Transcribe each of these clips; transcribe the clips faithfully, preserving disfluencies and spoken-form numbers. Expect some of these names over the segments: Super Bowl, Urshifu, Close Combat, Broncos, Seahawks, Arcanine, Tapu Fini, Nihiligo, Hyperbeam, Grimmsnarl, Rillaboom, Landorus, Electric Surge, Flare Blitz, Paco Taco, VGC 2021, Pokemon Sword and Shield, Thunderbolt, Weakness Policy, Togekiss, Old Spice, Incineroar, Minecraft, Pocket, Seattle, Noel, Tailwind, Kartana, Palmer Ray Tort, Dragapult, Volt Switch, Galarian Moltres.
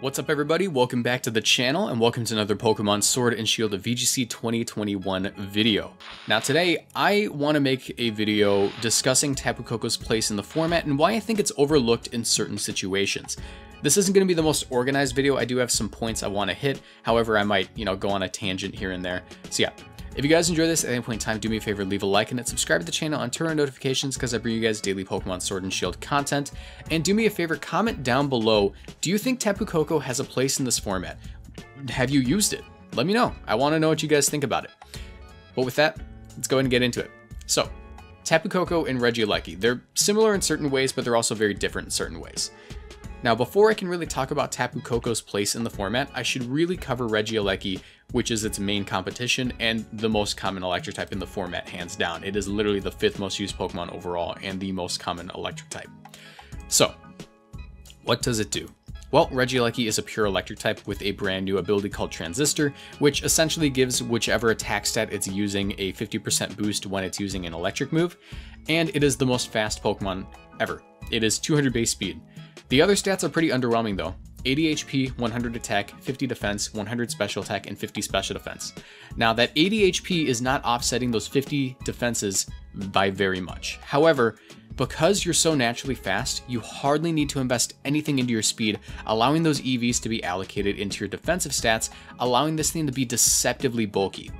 What's up everybody, welcome back to the channel and welcome to another Pokemon Sword and Shield V G C twenty twenty-one video. Now today, I want to make a video discussing Tapu Koko's place in the format and why I think it's overlooked in certain situations. This isn't going to be the most organized video, I do have some points I want to hit, however I might, you know, go on a tangent here and there. So yeah, if you guys enjoy this at any point in time, do me a favor, leave a like and then subscribe to the channel and turn on notifications because I bring you guys daily Pokemon Sword and Shield content. And do me a favor, comment down below, do you think Tapu Koko has a place in this format? Have you used it? Let me know. I want to know what you guys think about it. But with that, let's go ahead and get into it. So, Tapu Koko and Regieleki, they're similar in certain ways, but they're also very different in certain ways. Now, before I can really talk about Tapu Koko's place in the format, I should really cover Regieleki, which is its main competition and the most common electric type in the format, hands down. It is literally the fifth most used Pokemon overall and the most common electric type. So, what does it do? Well, Regieleki is a pure electric type with a brand new ability called Transistor, which essentially gives whichever attack stat it's using a fifty percent boost when it's using an electric move, and it is the most fast Pokemon ever. It is two hundred base speed. The other stats are pretty underwhelming though. eighty H P, one hundred attack, fifty defense, one hundred special attack, and fifty special defense. Now that eighty H P is not offsetting those fifty defenses by very much. However, because you're so naturally fast, you hardly need to invest anything into your speed, allowing those E Vs to be allocated into your defensive stats, allowing this thing to be deceptively bulky.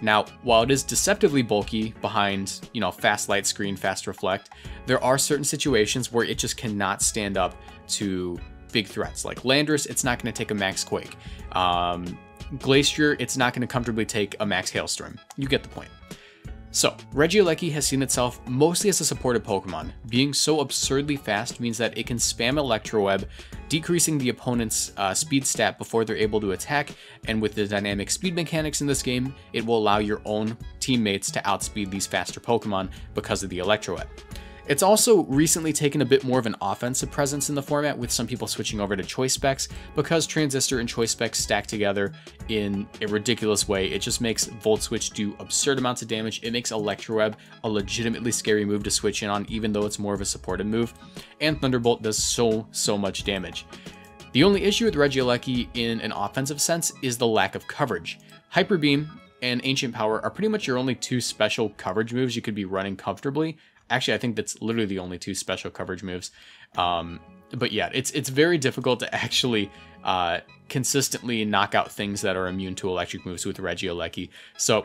Now, while it is deceptively bulky behind, you know, fast light screen, fast reflect, there are certain situations where it just cannot stand up to big threats. Like Landorus, it's not going to take a max quake. Um, Glastrier, it's not going to comfortably take a max hailstorm. You get the point. So, Regieleki has seen itself mostly as a supported Pokemon. Being so absurdly fast means that it can spam Electroweb, decreasing the opponent's uh, speed stat before they're able to attack, and with the dynamic speed mechanics in this game, it will allow your own teammates to outspeed these faster Pokemon because of the Electroweb. It's also recently taken a bit more of an offensive presence in the format, with some people switching over to Choice Specs, because Transistor and Choice Specs stack together in a ridiculous way. It just makes Volt Switch do absurd amounts of damage. It makes Electroweb a legitimately scary move to switch in on, even though it's more of a supportive move. And Thunderbolt does so, so much damage. The only issue with Regieleki in an offensive sense is the lack of coverage. Hyperbeam and Ancient Power are pretty much your only two special coverage moves you could be running comfortably. Actually, I think that's literally the only two special coverage moves. Um, but yeah, it's it's very difficult to actually uh, consistently knock out things that are immune to electric moves with Regieleki. So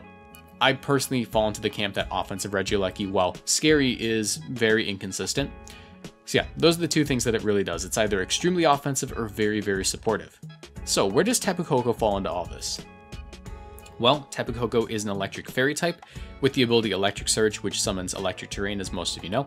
I personally fall into the camp that offensive Regieleki, while scary, is very inconsistent. So yeah, those are the two things that it really does. It's either extremely offensive or very, very supportive. So where does Tapu Koko fall into all this? Well, Tapu Koko is an electric fairy type with the ability Electric Surge, which summons Electric Terrain, as most of you know.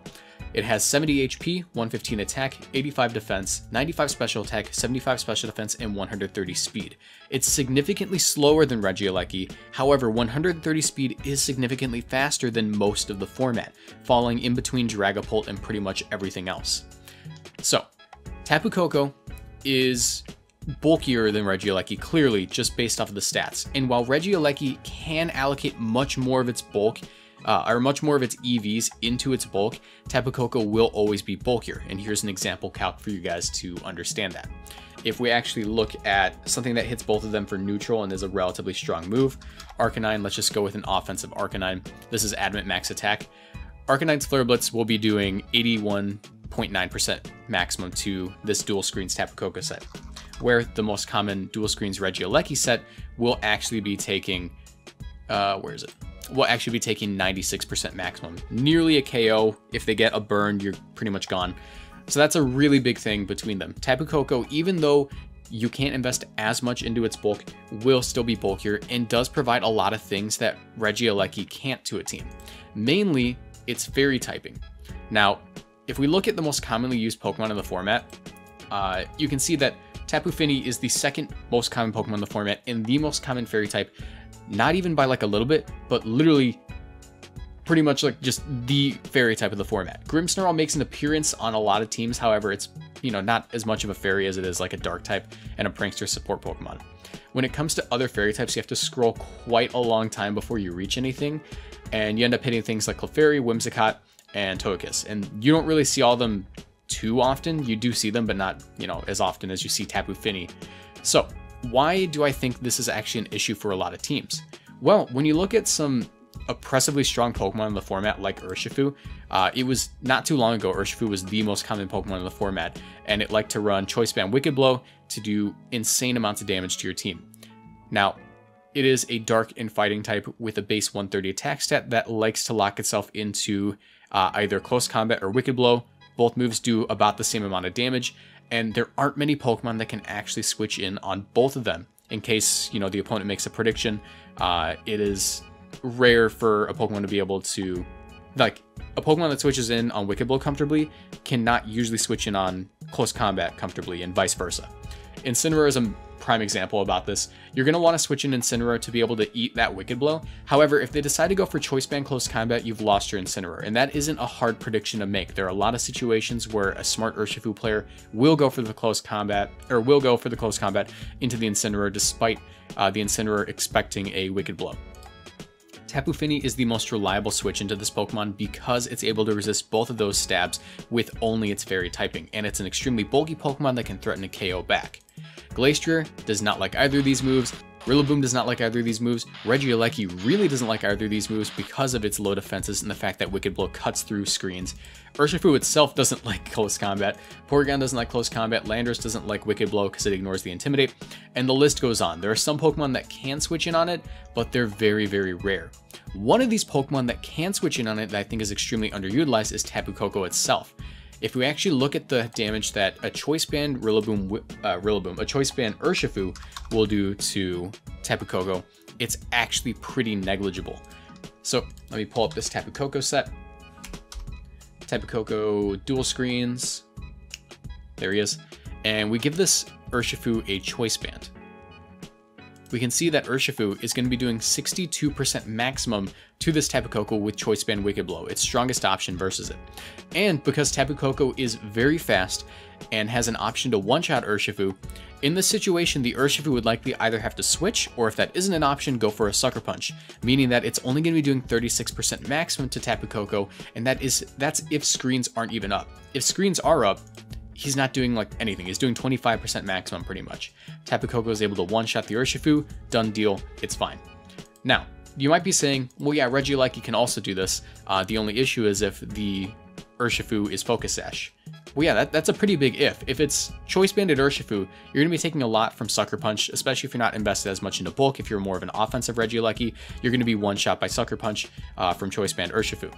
It has seventy H P, one hundred fifteen attack, eighty-five defense, ninety-five special attack, seventy-five special defense, and one hundred thirty speed. It's significantly slower than Regieleki, however, one hundred thirty speed is significantly faster than most of the format, falling in between Dragapult and pretty much everything else. So, Tapu Koko is bulkier than Regieleki, clearly, just based off of the stats. And while Regieleki can allocate much more of its bulk, uh, or much more of its E Vs into its bulk, Tapu Koko will always be bulkier. And here's an example calc for you guys to understand that. If we actually look at something that hits both of them for neutral and is a relatively strong move, Arcanine, let's just go with an offensive Arcanine. This is Adamant Max Attack. Arcanine's Flare Blitz will be doing eighty-one point nine percent maximum to this dual screens Tapu Koko set, where the most common dual screens Regieleki set will actually be taking, uh, where is it? Will actually be taking ninety-six percent maximum, nearly a K O. If they get a burn, you're pretty much gone. So that's a really big thing between them. Tapu Koko, even though you can't invest as much into its bulk, will still be bulkier and does provide a lot of things that Regieleki can't to a team. Mainly, it's fairy typing. Now, if we look at the most commonly used Pokemon in the format, uh, you can see that Tapu Fini is the second most common Pokemon in the format and the most common fairy type, not even by like a little bit, but literally pretty much like just the fairy type of the format. Grimmsnarl makes an appearance on a lot of teams, however, it's, you know, not as much of a fairy as it is like a dark type and a Prankster support Pokemon. When it comes to other fairy types, you have to scroll quite a long time before you reach anything, and you end up hitting things like Clefairy, Whimsicott, and Togekiss, and you don't really see all of them too often. You do see them, but not, you know, as often as you see Tapu Fini. So why do I think this is actually an issue for a lot of teams? Well, when you look at some oppressively strong Pokemon in the format like Urshifu, uh, it was not too long ago, Urshifu was the most common Pokemon in the format, and it liked to run Choice Band Wicked Blow to do insane amounts of damage to your team. Now, it is a dark and fighting type with a base one thirty attack stat that likes to lock itself into uh, either Close Combat or Wicked Blow. Both moves do about the same amount of damage, and there aren't many Pokemon that can actually switch in on both of them. In case, you know, the opponent makes a prediction, uh, it is rare for a Pokemon to be able to, like, a Pokemon that switches in on Wicked Blow comfortably cannot usually switch in on Close Combat comfortably, and vice versa. Incineroar is a prime example about this. You're going to want to switch in Incineroar to be able to eat that Wicked Blow. However, if they decide to go for Choice Band Close Combat, you've lost your Incineroar, and that isn't a hard prediction to make. There are a lot of situations where a smart Urshifu player will go for the Close Combat, or will go for the Close Combat into the Incineroar, despite uh, the Incineroar expecting a Wicked Blow. Tapu Fini is the most reliable switch into this Pokemon because it's able to resist both of those stabs with only its Fairy typing, and it's an extremely bulky Pokemon that can threaten a K O back. Glastrier does not like either of these moves, Rillaboom does not like either of these moves, Regieleki really doesn't like either of these moves because of its low defenses and the fact that Wicked Blow cuts through screens. Urshifu itself doesn't like Close Combat, Porygon doesn't like Close Combat, Landorus doesn't like Wicked Blow because it ignores the Intimidate, and the list goes on. There are some Pokemon that can switch in on it, but they're very, very rare. One of these Pokemon that can switch in on it that I think is extremely underutilized is Tapu Koko itself. If we actually look at the damage that a Choice Band Rillaboom, uh, Rillaboom, a Choice Band Urshifu will do to Tapu Koko, it's actually pretty negligible. So let me pull up this Tapu Koko set. Tapu Koko dual screens. There he is. And we give this Urshifu a Choice Band. We can see that Urshifu is going to be doing sixty-two percent maximum to this Tapu Koko with Choice Band Wicked Blow, its strongest option versus it. And because Tapu Koko is very fast and has an option to one-shot Urshifu, in this situation the Urshifu would likely either have to switch, or if that isn't an option, go for a Sucker Punch, meaning that it's only going to be doing thirty-six percent maximum to Tapu Koko, and that is, that's if screens aren't even up. If screens are up, he's not doing like anything. He's doing twenty-five percent maximum pretty much. Tapu Koko is able to one-shot the Urshifu, done deal, it's fine. Now, you might be saying, well yeah, Regieleki can also do this. Uh, the only issue is if the Urshifu is Focus Sash. Well yeah, that, that's a pretty big if. If it's Choice Banded Urshifu, you're gonna be taking a lot from Sucker Punch, especially if you're not invested as much into bulk. If you're more of an offensive Regieleki, you're gonna be one-shot by Sucker Punch uh, from Choice Band Urshifu.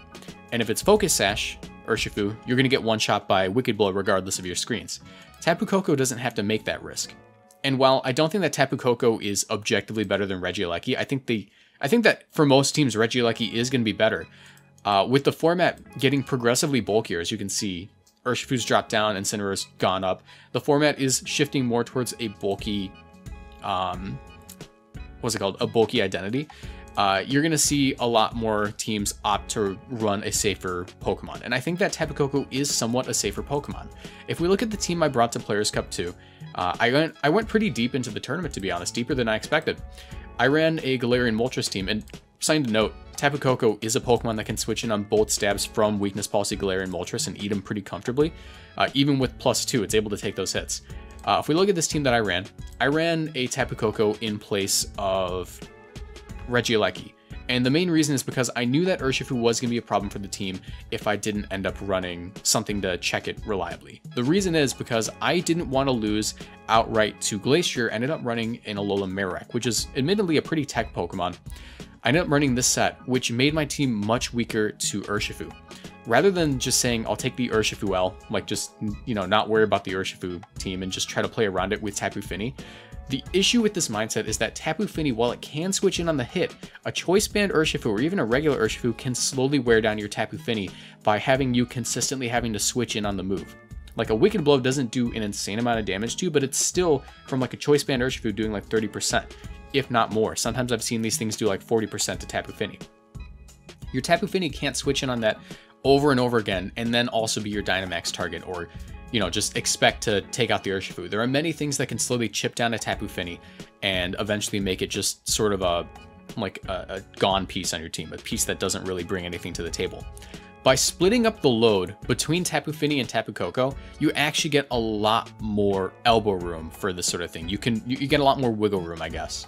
And if it's Focus Sash Urshifu, you're going to get one shot by Wicked Blow regardless of your screens. Tapu Koko doesn't have to make that risk. And while I don't think that Tapu Koko is objectively better than Regieleki, I think the I think that for most teams Regieleki is going to be better. Uh, with the format getting progressively bulkier, as you can see, Urshifu's dropped down and Incineroar's gone up. The format is shifting more towards a bulky, um, what's it called, a bulky identity. Uh, you're going to see a lot more teams opt to run a safer Pokemon. And I think that Tapu Koko is somewhat a safer Pokemon. If we look at the team I brought to Players Cup two, uh, I, went, I went pretty deep into the tournament, to be honest, deeper than I expected. I ran a Galarian Moltres team, and something to note, Tapu Koko is a Pokemon that can switch in on both stabs from Weakness Policy Galarian Moltres and eat them pretty comfortably. Uh, even with plus two, it's able to take those hits. Uh, if we look at this team that I ran, I ran a Tapu Koko in place of Regieleki, and the main reason is because I knew that Urshifu was going to be a problem for the team if I didn't end up running something to check it reliably. The reason is because I didn't want to lose outright to Glastrier. I ended up running an Alolan Marowak, which is admittedly a pretty tech Pokemon. I ended up running this set, which made my team much weaker to Urshifu. Rather than just saying, I'll take the Urshifu L, like just, you know, not worry about the Urshifu team and just try to play around it with Tapu Fini, the issue with this mindset is that Tapu Fini, while it can switch in on the hit, a Choice Band Urshifu or even a regular Urshifu can slowly wear down your Tapu Fini by having you consistently having to switch in on the move. Like a Wicked Blow doesn't do an insane amount of damage to you, but it's still from like a Choice Band Urshifu doing like thirty percent, if not more. Sometimes I've seen these things do like forty percent to Tapu Fini. Your Tapu Fini can't switch in on that over and over again and then also be your Dynamax target, or you know, just expect to take out the Urshifu. There are many things that can slowly chip down a Tapu Fini and eventually make it just sort of a, like a, a gone piece on your team, a piece that doesn't really bring anything to the table. By splitting up the load between Tapu Fini and Tapu Koko, you actually get a lot more elbow room for this sort of thing. You can you, you get a lot more wiggle room, I guess.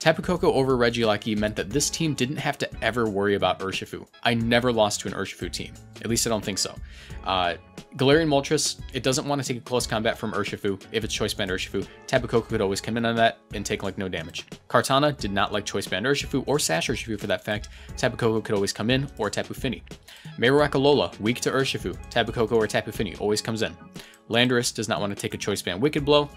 Tapu Koko over Regieleki meant that this team didn't have to ever worry about Urshifu. I never lost to an Urshifu team. At least I don't think so. Uh, Galarian Moltres, it doesn't want to take a close combat from Urshifu if it's Choice Band Urshifu. Tapu Koko could always come in on that and take like no damage. Kartana did not like Choice Band Urshifu or Sash Urshifu for that fact. Tapu Koko could always come in, or Tapu Fini. Mehruakalola, weak to Urshifu. Tapu Koko or Tapu Fini always comes in. Landorus does not want to take a Choice Band Wicked Blow.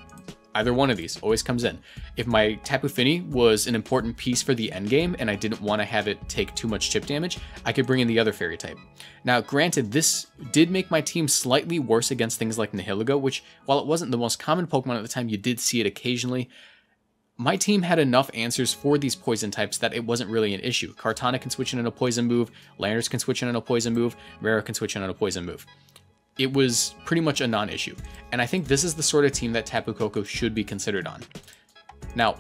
Either one of these always comes in. If my Tapu Fini was an important piece for the endgame and I didn't want to have it take too much chip damage, I could bring in the other fairy type. Now, granted, this did make my team slightly worse against things like Nihiligo, which, while it wasn't the most common Pokemon at the time, you did see it occasionally. My team had enough answers for these poison types that it wasn't really an issue. Kartana can switch in on a poison move, Landorus can switch in on a poison move, Mera can switch in on a poison move. It was pretty much a non-issue. And I think this is the sort of team that Tapu Koko should be considered on. Now,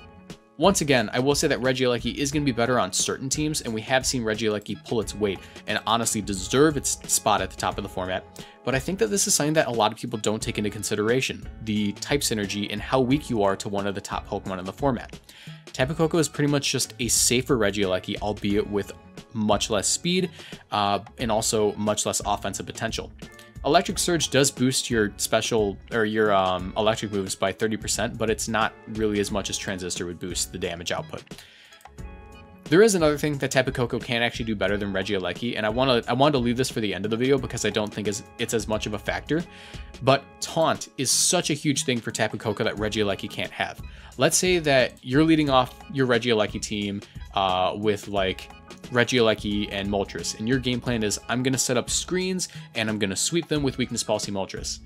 once again, I will say that Regieleki is going to be better on certain teams, and we have seen Regieleki pull its weight and honestly deserve its spot at the top of the format. But I think that this is something that a lot of people don't take into consideration, the type synergy and how weak you are to one of the top Pokemon in the format. Tapu Koko is pretty much just a safer Regieleki, albeit with much less speed uh, and also much less offensive potential. Electric Surge does boost your special or your um, electric moves by thirty percent, but it's not really as much as Transistor would boost the damage output. There is another thing that Tapu Koko can actually do better than Regieleki, and I want to I wanted to leave this for the end of the video because I don't think it's, it's as much of a factor. But Taunt is such a huge thing for Tapu Koko that Regieleki can't have. Let's say that you're leading off your Regieleki team uh, with like Regieleki and Moltres, and your game plan is I'm going to set up screens and I'm going to sweep them with Weakness Policy Moltres.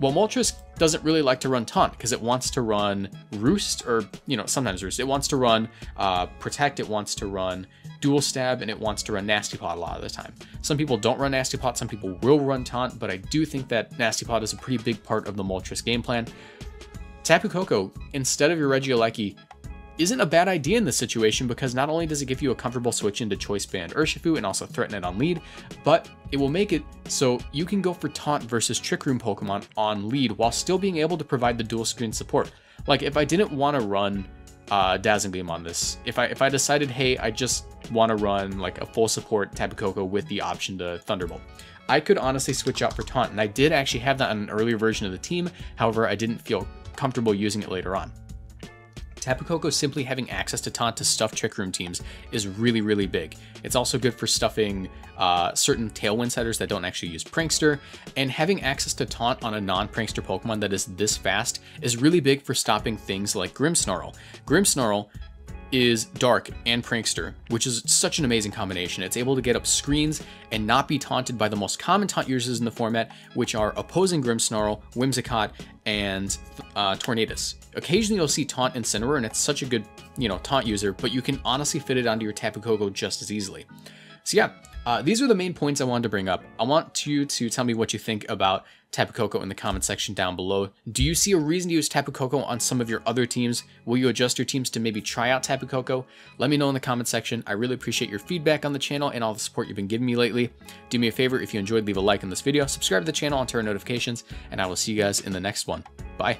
Well, Moltres doesn't really like to run Taunt because it wants to run Roost, or, you know, sometimes Roost. It wants to run uh, Protect, it wants to run Dual Stab, and it wants to run Nasty Plot a lot of the time. Some people don't run Nasty Plot, some people will run Taunt, but I do think that Nasty Plot is a pretty big part of the Moltres game plan. Tapu Koko, instead of your Regieleki, isn't a bad idea in this situation because not only does it give you a comfortable switch into Choice Band Urshifu and also threaten it on lead, but it will make it so you can go for Taunt versus Trick Room Pokemon on lead while still being able to provide the dual screen support. Like if I didn't want to run uh, Dazzling Beam on this, if I if I decided, hey, I just want to run like a full support Tapu Koko with the option to Thunderbolt, I could honestly switch out for Taunt, and I did actually have that on an earlier version of the team. However, I didn't feel comfortable using it later on. Tapu Koko simply having access to Taunt to stuff Trick Room teams is really, really big. It's also good for stuffing uh, certain Tailwind setters that don't actually use Prankster, and having access to Taunt on a non-Prankster Pokemon that is this fast is really big for stopping things like Grimmsnarl. Grimmsnarl is Dark and Prankster, which is such an amazing combination. It's able to get up screens and not be taunted by the most common Taunt users in the format, which are opposing Grimmsnarl, Whimsicott, and uh, Tornadus. Occasionally you'll see Taunt Incineroar, and it's such a good, you know, Taunt user, but you can honestly fit it onto your Tapu Koko just as easily. So yeah, uh, these are the main points I wanted to bring up. I want you to tell me what you think about Tapu Koko in the comment section down below. Do you see a reason to use Tapu Koko on some of your other teams? Will you adjust your teams to maybe try out Tapu Koko? Let me know in the comment section. I really appreciate your feedback on the channel and all the support you've been giving me lately. Do me a favor, if you enjoyed, leave a like on this video, subscribe to the channel and turn on notifications, and I will see you guys in the next one. Bye.